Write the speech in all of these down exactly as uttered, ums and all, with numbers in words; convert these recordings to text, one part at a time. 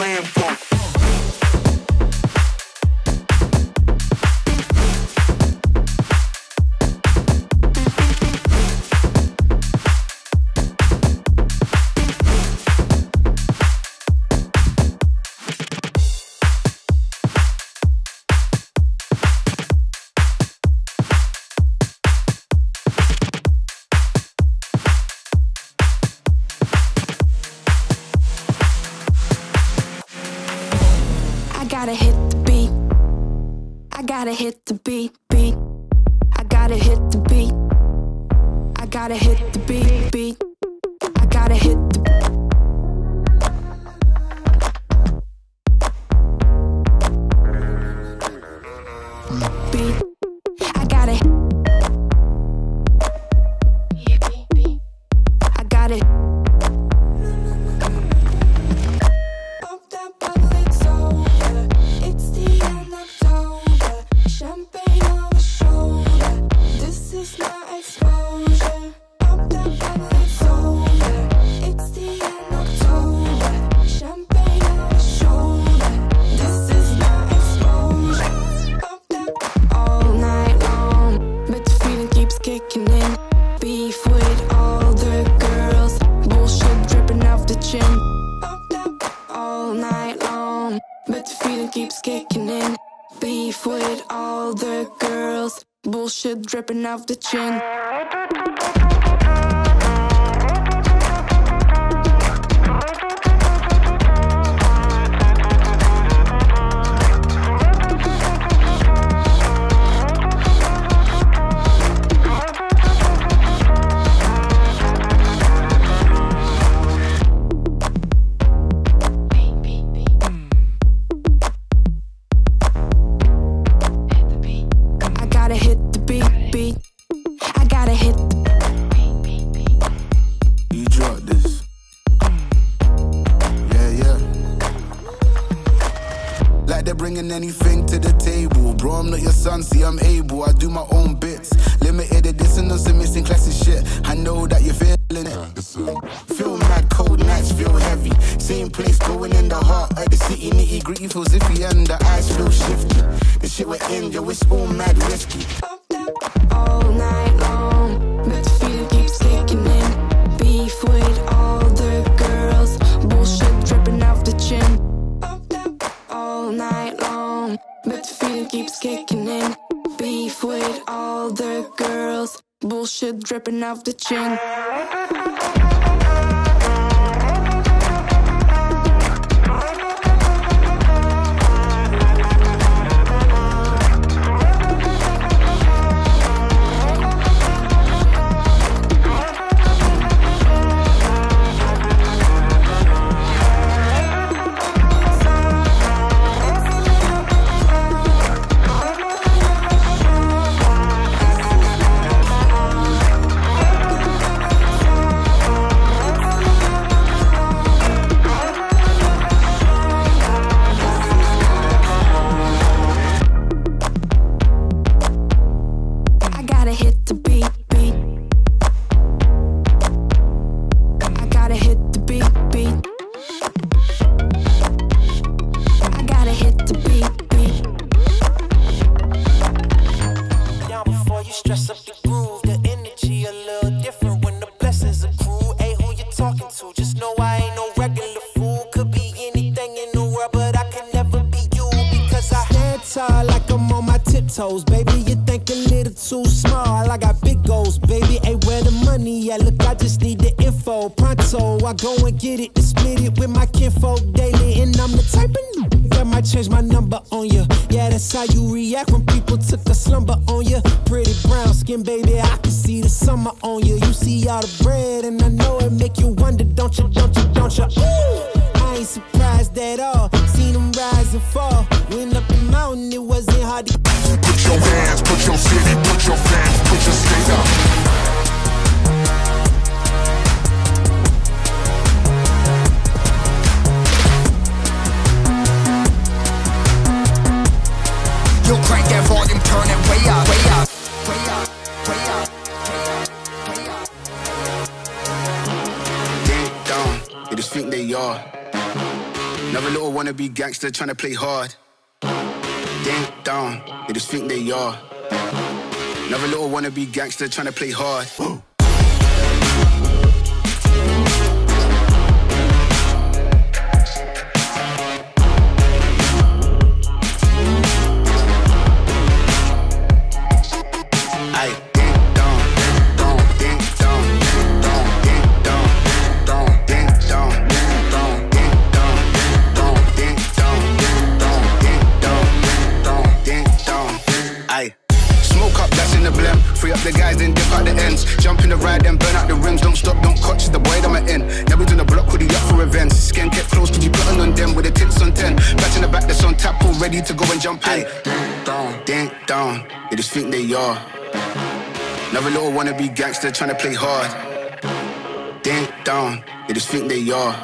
slam dunk. I gotta hit the beat. I gotta hit the beat, beat. I gotta hit the beat. I gotta hit the beat, beat. I gotta hit the beat. I gotta hit the beat. I gotta. Keeps kicking in, beef with all the girls, bullshit dripping off the chin. Bringing anything to the table, bro. I'm not your son, see I'm able. I do my own bits, limited dissonance and missing classic shit. I know that you're feeling it. Feel mad, cold nights feel heavy. Same place going in the heart of the city. Nitty gritty feels iffy and the eyes feel shifty. The shit we're in, yo, it's all mad risky. All night long, but the feeling keeps kicking in. Beef with all the girls, bullshit dripping off the chin. All night long, but the feeling keeps kicking in. Beef with all the girls, bullshit dripping off the chin. Baby, you think a little too small. I got big goals, baby. Hey, where the money at? Look, I just need the info. Pronto, I go and get it and split it with my kinfolk daily. And I'm the type of that might change my number on you. Yeah, that's how you react when people took a slumber on you. Pretty brown skin, baby, I can see the summer on you. You see all the bread and I know it make you wonder. Don't you, don't you, don't you? Ooh. I ain't surprised at all. Seen them rise and fall. Went up the mountain, it wasn't hard to. Put your hands, put your city, put your fans, put your state up. Think they are. Another little wannabe gangster tryna play hard. Ding dong, they just think they are. Another little wannabe gangster tryna play hard. Free up the guys, then dip out the ends. Jump in the ride, then burn out the rims. Don't stop, don't clutch, the boy that I'm in. Now we on the block, hoodie up for events. Skin kept close, could you plotting on them with the tips on ten? Back in the back, that's on tap, all ready to go and jump in. Ding dong, ding dong, they just think they are. Another little wannabe gangster trying to play hard. Ding dong, they just think they are.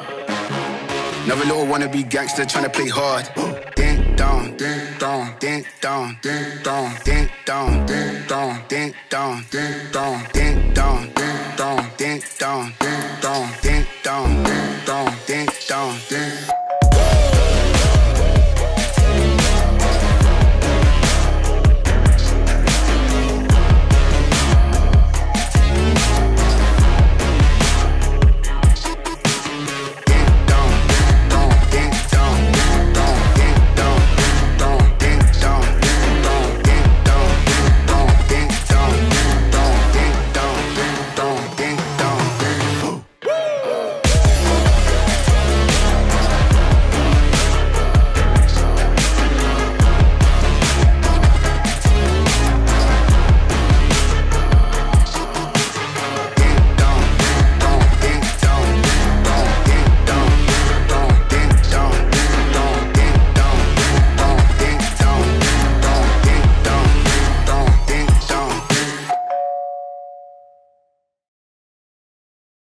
Another little wannabe gangster trying to play hard. Ding dong, ding dong, ding dong, ding dong, ding dong, ding dong, ding dong, ding dong, ding dong, ding dong, ding dong, ding dong, ding dong, ding dong, ding dong.